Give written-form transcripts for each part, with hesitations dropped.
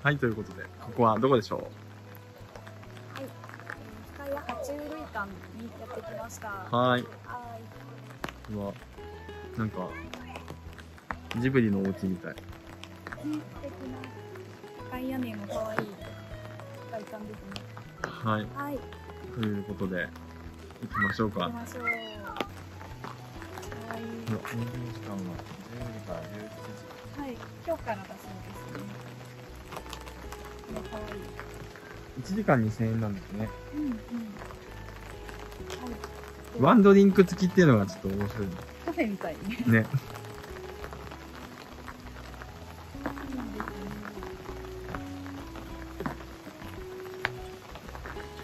はい、ということでここはどこでしょう。はい、深谷爬虫類館にやってきました。はい。うわ、なんかジブリのお家みたい。深谷屋根も可愛い外観ですね。はい。はい。ということで行きましょうか。行きましょう。はい。営業時間は10時から17時。はい。今日からだそうですね。1時間2000円なんですね。うんうん。はい、ワンドリンク付きっていうのがちょっと面白い。カフェみたいね。ね。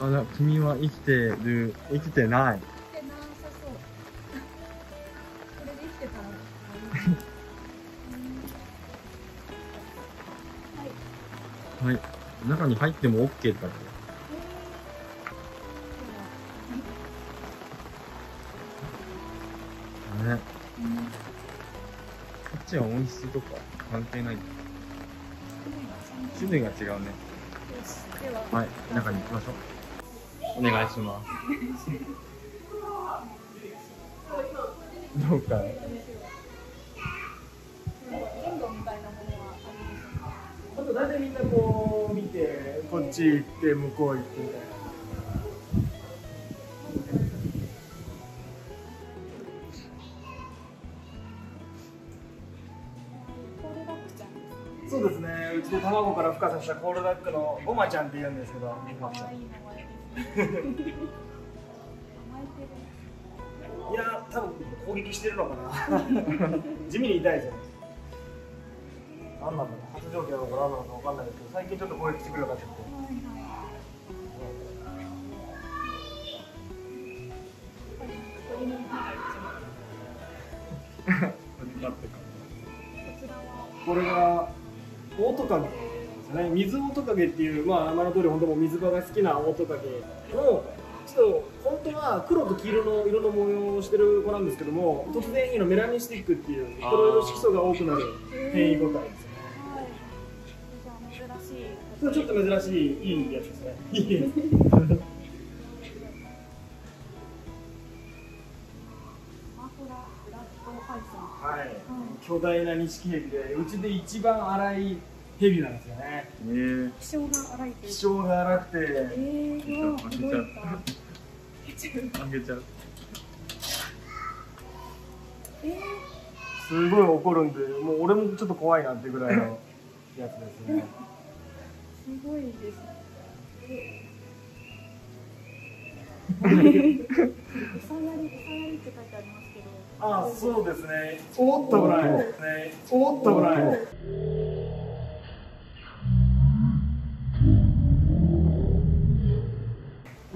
あら、君は生きてない。生きてなさそう。これで生きてたら。はい。はい。中に入っても OK だって。ね。こっちは音質とか関係ない。種類が違うね。はい、中に行きましょう。お願いします。どうか。なんでみんなこう見て、こっち行って、向こう行ってみたいな。そうですね、うちで卵から孵化させたコールダックのゴマちゃんって言うんですけど、ゴマちゃん。いや、多分攻撃してるのかな。地味に痛いですよ。なんなんだろう、発情期なのか何なのか分かんないですけど、最近ちょっと攻撃してくるようになっちゃって。これがオオトカゲですね。水オオトカゲっていう、まあ名前の通り本当も水場が好きなオオトカゲの、ちょっと本当は黒と黄色の色の模様をしてる子なんですけども、突然変異のメラニンスティックっていういろいろ色素が多くなる変異個体です。ちょっと珍しい、いいやつですね。いいやつ。はい、巨大な錦蛇で、うちで一番粗い蛇なんですよね。気性が荒い。気性が荒くて。負けちゃう。負けちゃう。すごい怒るんで、もう俺もちょっと怖いなってぐらいのやつですね。すごいですね。餌やりって書いてありますけど。あ、そうですね。おっとぐらい。おっとぐらい。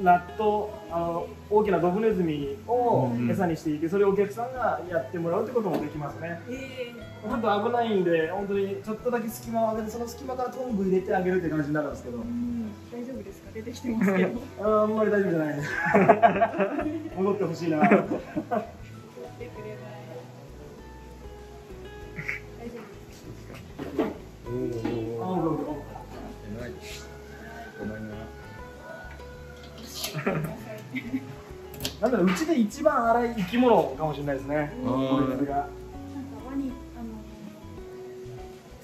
ラット、大きなドブネズミを餌にしていて、それをお客さんがやってもらうってこともできますね。本当危ないんで、本当にちょっとだけ隙間を上げて、その隙間からトング入れてあげるって感じになるんですけど。大丈夫ですか？出てきてますけど。あんまり大丈夫じゃないです。戻ってほしいな。戻ってくれない。大丈夫ですか？おお。えない。ごめんな。なんだろう、うちで一番荒い生き物かもしれないですね。これですが。なんかワニ、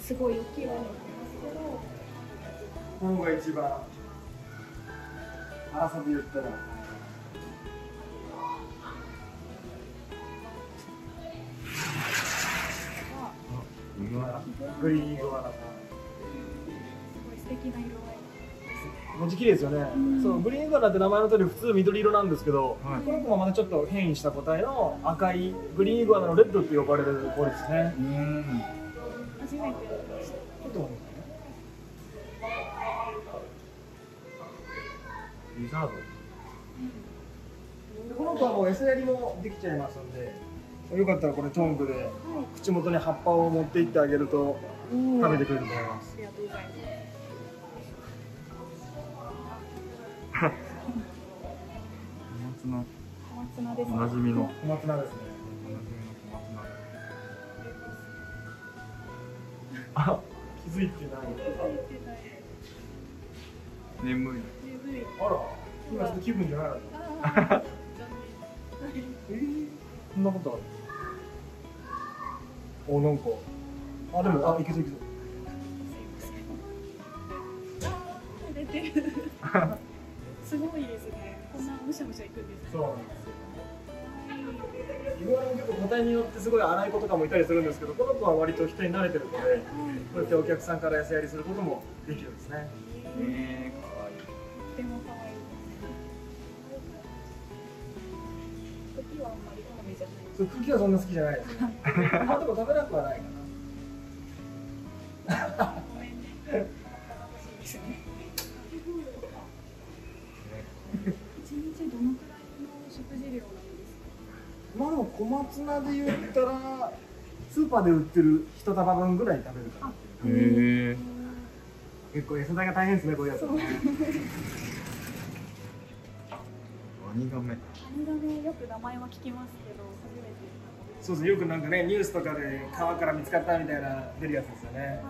すごい大きいワニがいますけど。ここが一番。遊び言ったら。グリーンイグアナさん。すごい素敵な色合い。文字綺麗ですよね。そう、グリーンイグアナって名前の通り普通緑色なんですけど、この子もまたちょっと変異した個体の赤いグリーンイグアナのレッドって呼ばれる子ですね。初めて。ちょっと待ってね。リザード。この子はもう餌やりもできちゃいますんで、よかったらこれトングで口元に葉っぱを持っていってあげると食べてくれると思います。ありがとうございます。おなじみの小松菜ですね。あ、気づいてない。眠い。あら、今その気分じゃないの。そんなことある。お、なんか。あ、でも、あ、いけそういけそう。寝てる。すごいですね。こんなむしゃむしゃいくんです。そうなんです。いろいろ結構個体によってすごい荒い子とかもいたりするんですけど、この子は割と人に慣れてるので、こうやってお客さんから餌やりすることもできるんですね。可愛い。とても可愛いです。茎はあんまり好みじゃない。そう、茎はそんな好きじゃないです。あ、でも食べなくはないかな。ごめんね。楽しいですね。まあでも小松菜で言ったらスーパーで売ってる一束分ぐらい食べるから。へえ。結構餌代が大変ですね、こういうやつ。ワニガメ。ワニガメよく名前は聞きますけど初めて。そうですね、よくなんかねニュースとかで川から見つかったみたいな出るやつですよね。はい。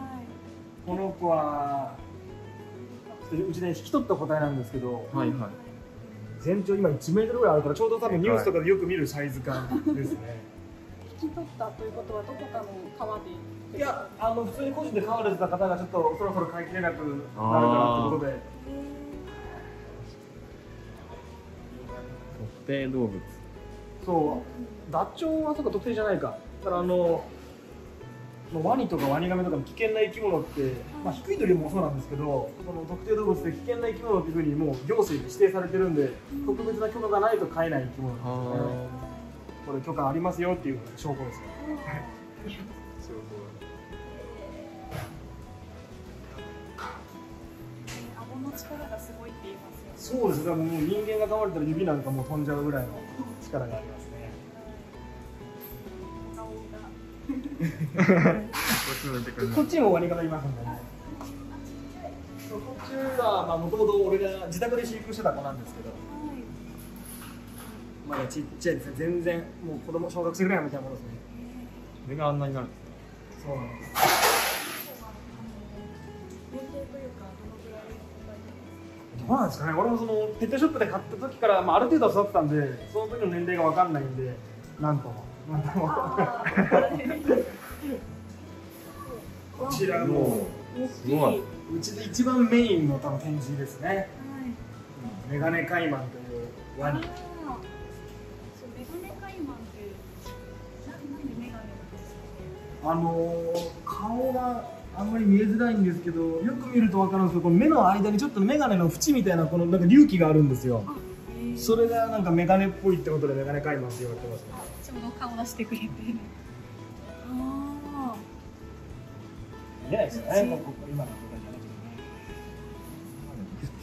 この子はうちね引き取った個体なんですけど。はいはい。全長今1メートルぐらいあるから、ちょうど多分ニュースとかでよく見るサイズ感ですね。引き取ったということはどこかの川で。いや、普通に個人で飼われてた方がちょっとそろそろ飼いきれなくなるからってことで。特定動物。そう、ダチョウはとか特定じゃないか。だからワニとかワニガメとかの危険な生き物って、まあ、低い鳥もそうなんですけど、その特定動物で危険な生き物っていうふうにもう行政に指定されてるんで、特別な許可がないと飼えない生き物なんですね。これ許可ありますよっていう証拠ですよ。顎の力がすごいって言いますよね。そうです。だからもう人間が噛まれたら指なんかもう飛んじゃうぐらいの力がありますね。こっちもワニガメいますんでね。こっちはまあもともと俺が自宅で飼育してた子なんですけど、まだちっちゃいですね。全然もう子供小学生ぐらいみたいなものですね。それがあんなになるんですね。そうなんです。どうなんですかね。俺もそのペットショップで買った時から、まあ、ある程度は育ってたんで、その時の年齢が分かんないんでなんとも。こちらもうちで一番メインの多分展示ですね。メガネカイマンというワニ。メガネカイマンってなんでメガネなんですか？顔があんまり見えづらいんですけど、よく見るとわかるんですけど、この目の間にちょっとメガネの縁みたいなこのなんか隆起があるんですよ。それがなんかメガネっぽいってことでメガネカイマンって言われてますね。ちょうど顔出してくれてる。ああ。いやですね。ここ今のところじゃなく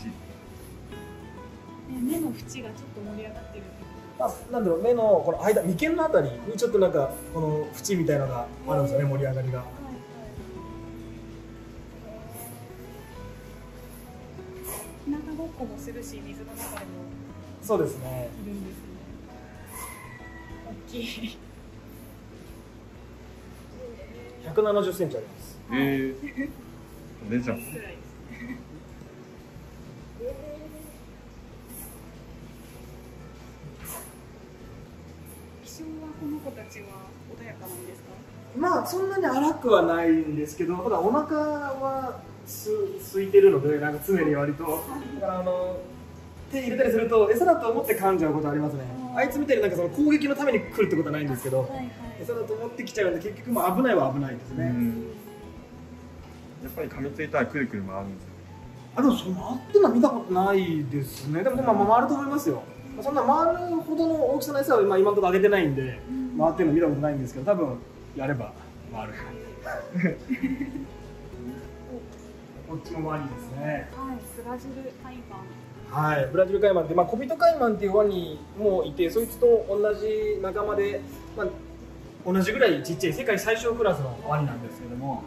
てね。目の縁がちょっと盛り上がってる。あ、なんだろう、目のこの間、眉間のあたりにちょっとなんかこの縁みたいなのがあるんですよね、盛り上がりが。ひなたごっこもするし、水の中でも。そうですね。いるんですね。大きい。170センチあります。ええ。お姉ちゃん。くらいですね。気性はこの子たちは穏やかなんですか？まあそんなに荒くはないんですけど、ただお腹は空いてるので、なんか常に割と手入れたりすると餌だと思って噛んじゃうことありますね。あいつみたいになんかその攻撃のために来るってことはないんですけど、餌だと思ってきちゃうんで結局もう危ないは危ないですね。やっぱり噛みついたらくるくる回るんですよ。あ、でもそのあってのは見たことないですね。でもまあ回ると思いますよ。そんな回るほどの大きさの餌は今のところあげてないんで、回ってるの見たことないんですけど、多分やれば回る。こっちもワニですね。はい、ブラジルカイマン。はい、ブラジルカイマンって、まあ、コビトカイマンっていうワニもいて、そいつと同じ仲間で、まあ、同じぐらいちっちゃい世界最小クラスのワニなんですけども、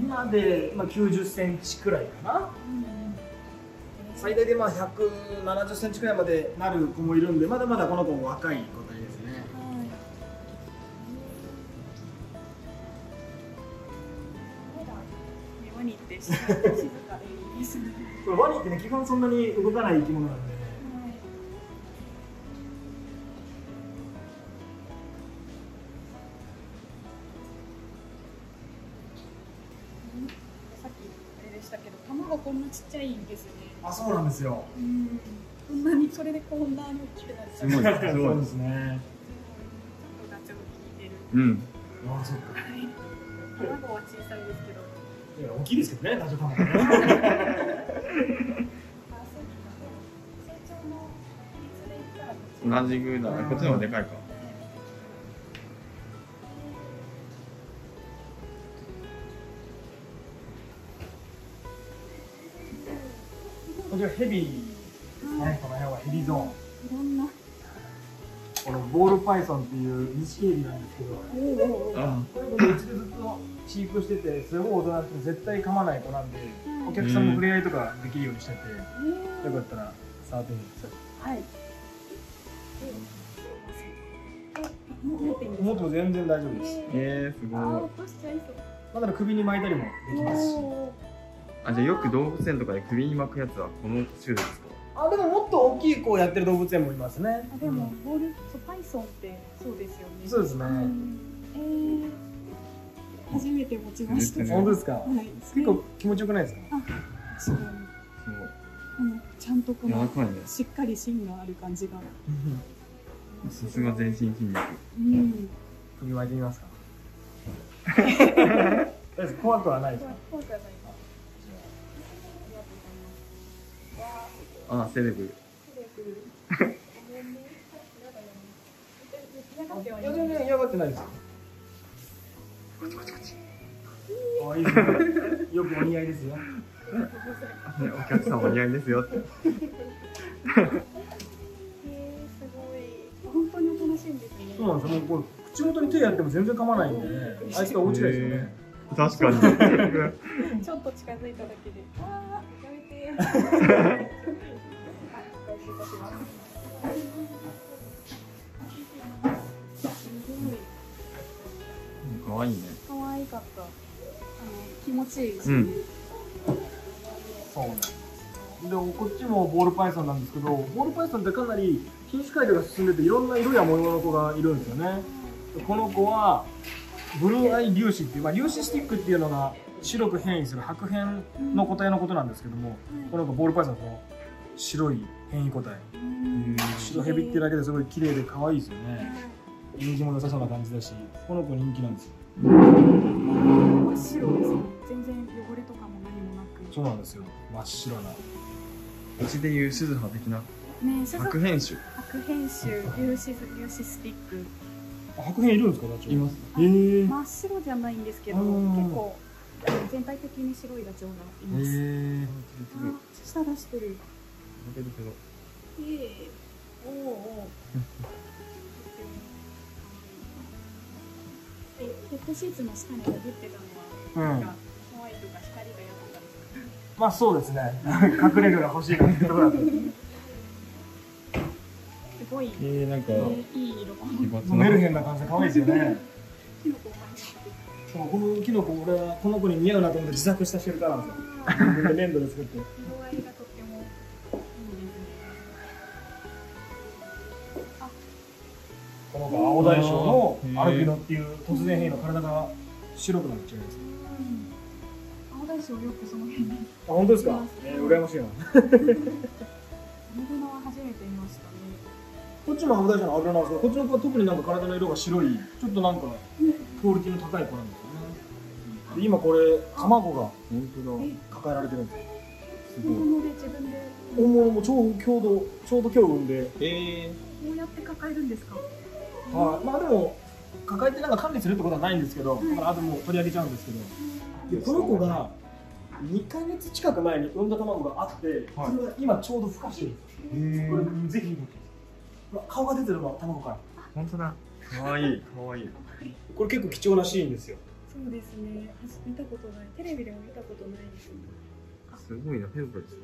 今で、まあ、90センチくらいかな、最大でまあ170センチくらいまでなる子もいるんで、まだまだこの子も若い個体ですね。まだです。これワニってね、基本そんなに動かない生き物なんでね。さっきあれでしたけど、卵こんなちっちゃいんですね。あ、そうなんですよ。こんなにそれでこんなに大きくなっちゃう。すごいです。そうですね。ちょっとガチャを引いてる。うん。あ、そうか。卵は小さいですけど。いや、大きいですけどね、ダチョウ卵ね。成長の比率で言ったら同じぐらい、こっちの方がでかいか。こちらヘビーね、この辺はヘビーゾーン。いろんな。このボールパイソンっていう錦エビなんですけど、これうちでずっと飼育してて、すごい大人って絶対噛まない子なんで、お客さんも触れ合いとかできるようにしてて、よかったら触ってみてください。はい。持っても全然大丈夫です。すごい。だから首に巻いたりもできますし。あ、じゃあよく動物園とかで首に巻くやつはこの種類ですか？あ、でももっと大きい子をやってる動物園もいますね。あ、でもボールパイソンってそうですよね。そうですね。初めて持ちました。本当ですか。結構気持ちよくないですか。あ、すごい。ちゃんとこのしっかり芯がある感じが。さすが全身筋肉。首巻いてみますか。怖くはないですか。怖くはない。あ、セレブ。嫌がってないですよ。よくお似合いですよ。お客さんお似合いですよって。本当におとなしいんですね。そうなんですよ。もう口元に手やっても全然噛まないんでね。あいつが落ちないですよね。確かに。ちょっと近づいただけで。ああ、やめて。可愛いね。可愛かった。気持ちいいですね。そうなんです。で、こっちもボールパイソンなんですけど、ボールパイソンってかなり品種改良が進んでて、いろんな色や模様の子がいるんですよね。この子はブルーアイ粒子っていう、まあ粒子スティックっていうのが白く変異する白変の個体のことなんですけども、この子ボールパイソンの白い変異個体。白ヘビってだけですごい綺麗で可愛いですよね。人気も良さそうな感じだし、この子人気なんですよ。真っ白です。全然汚れとかも何もなく。そうなんですよ。真っ白な。うちでいうシズハ的な。ね、白変種。白変種、粒子スティック。白変いるんですか、ダチョウ。います。真っ白じゃないんですけど、結構全体的に白いダチョウがいます。舌出してる。だけど。おお。ペットシーツの下にかぶってたのは、なんか可愛いとか光が良かったですか。まあそうですね。隠れるのが欲しいなってところだった。すごい。なんかいい色。メルヘンな感じで可愛いですよね。キノコ。そう、このキノコ、俺はこの子に似合うなと思って自作したシェルターなんですよ。粘土で作って。色合いがとってもいいですね。あ、この子青大将の。アルビノっていう突然変異の体が白くなっちゃいます。青大将よくその辺に。あ、本当ですか。羨ましいな。アルビノは初めて見ましたね。こっちも青大将のアルビノなんですけど、こっちの子は特になんか体の色が白い、ちょっとなんかクオリティの高い子なんですよね。今これ卵が抱えられてるんです。本物で自分で。本物もちょうど今日産んで。こうやって抱えるんですか。はい、まあでも。抱えてなんか管理するってことはないんですけど、あともう取り上げちゃうんですけど、この子が2ヶ月近く前に産んだ卵があって、それが今ちょうど孵化してる。これぜひ顔が出てるのは卵から。本当だ。可愛い可愛い。これ結構貴重なシーンですよ。そうですね。見たことない。テレビでも見たことないです。すごいな、ペンプレス。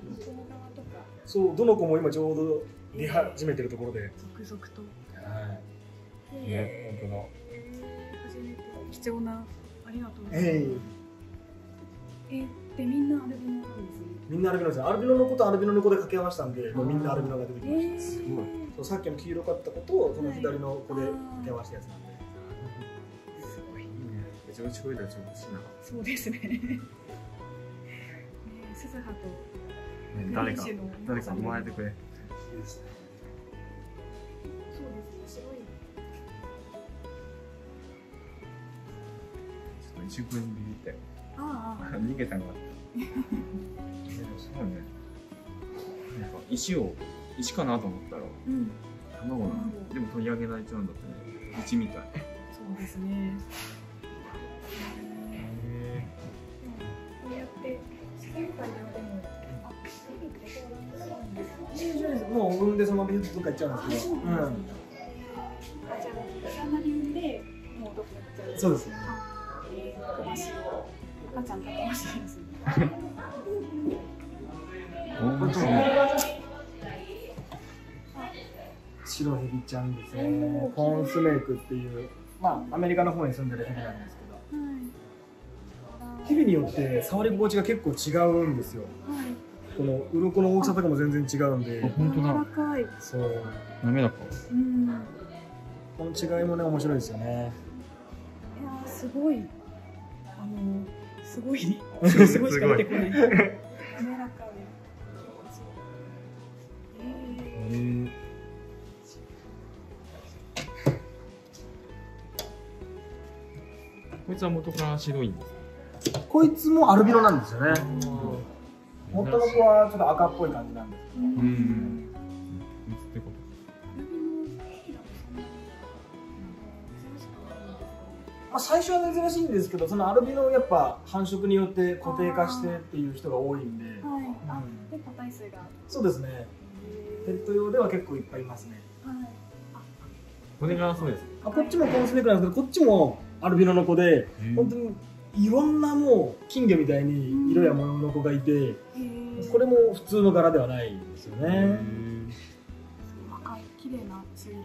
そう、どの子も今ちょうど出始めてるところで。続々と。はい。ね、本当だ。貴重な、ありがとうございます。ってみんなアルビノなんですね。みんなアルビノです。アルビノの子とアルビノの子で掛け合わせたんで、もうみんなアルビノが出てきました。すごい。そう、さっきの黄色かった子とその左の子で掛け合わせたやつなんで。すごいね。めちゃめちゃ上手いな。そうですね。ね、鈴葉と誰か生まれてくれ。そうですね。白い。一瞬にビビったよ。逃げたのが。すごいね。なんか石かなと思ったら、卵なの。でも取り上げられちゃうんだってね。石みたい。そうですね。こうやって試験会でも、もう産んでそのままどっか行っちゃうんですけど。じゃああんまり産んでもうどっか行っちゃう。そうですね。赤ちゃんたくましいですね。本当ね。白ヘビちゃんですね。コーンスメイクっていう、まあアメリカの方に住んでるヘビなんですけど、ヘビによって触り心地が結構違うんですよ。この鱗の大きさとかも全然違うんで。本当だ。そう。滑らか。この違いもね面白いですよね。いやすごい。すごいね。すごいしか出てこない。滑らかで。こいつは元から白いんですか？こいつもアルビノなんですよね。もともとはちょっと赤っぽい感じなんですけど。最初は珍しいんですけど、そのアルビノをやっぱ繁殖によって固定化してっていう人が多いんで、で個体数がそうですね。ペット用では結構いっぱいいますね。これがそうです。あ、こっちもコーンスネークなんですけど、こっちもアルビノの子で、本当にいろんなもう金魚みたいに色や模様の子がいて、これも普通の柄ではないんですよね。赤い綺麗な水色。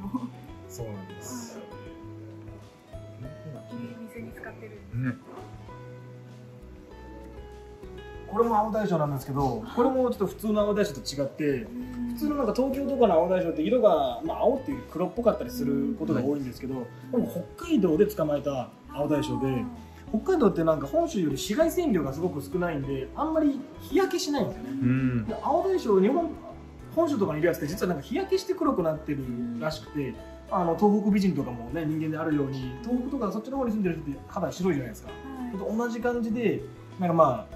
そうなんです。水に使ってる。これも青大将なんですけど、これもちょっと普通の青大将と違って、普通のなんか東京とかの青大将って色がまあ青っていう黒っぽかったりすることが多いんですけど、でも北海道で捕まえた青大将で、北海道ってなんか本州より紫外線量がすごく少ないんで、あんまり日焼けしないんですよね。で青大将、本州とかにいるやつって実はなんか日焼けして黒くなってるらしくて。東北美人とかもね、人間であるように東北とかそっちの方に住んでる人って肌白いじゃないですか、同じ感じでなんかまあ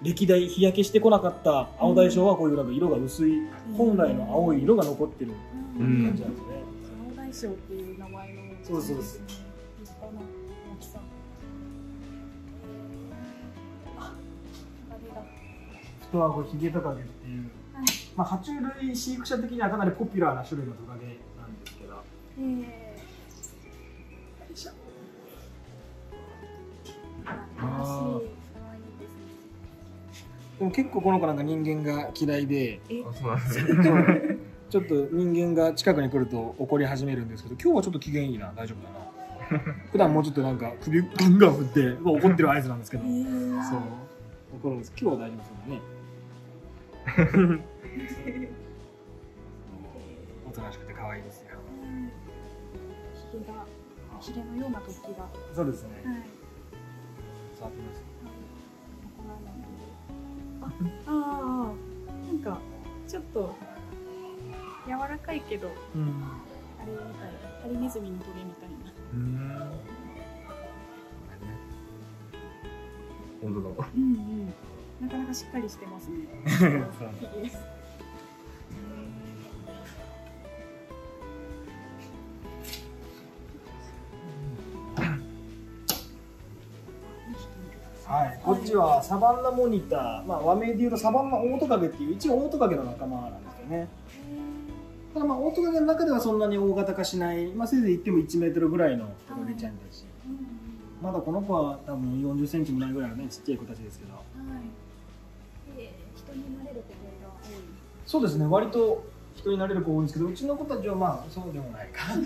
歴代日焼けしてこなかった青大将はこういうなんか色が薄い、本来の青い色が残ってる感じなんですね。青大将っていう名前のそうですそうです。立派な大きさ。あっトカゲだ。これヒゲトカゲっていう、まあ爬虫類飼育者的にはかなりポピュラーな種類のトカゲ。でも結構この子なんか人間が嫌いで、ちょっと人間が近くに来ると怒り始めるんですけど、今日はちょっと機嫌いいな、大丈夫だな。普段もうちょっとなんか首ガンガン振って怒ってる合図なんですけど、そう怒るんです。今日は大丈夫そうだね。おとなしくて可愛いですよ。ヒゲのような突起が。そうですね。触ってみます。なんかちょっと柔らかいけど、あれみたい、ハリネズミのトゲみたいな。本当だ。なかなかしっかりしてますね。こっちはサバンナモニター、和名でいうとサバンナオオトカゲっていう、一応オオトカゲの仲間なんですよね。ただオオトカゲの中ではそんなに大型化しない、せいぜい言っても1メートルぐらいのトカゲちゃんたち、まだこの子は多分40センチもないぐらいのね、ちっちゃい子たちですけど、人に慣れる子が多い。そうですね、割と人に慣れる子多いんですけど、うちの子たちはまあそうでもないかな。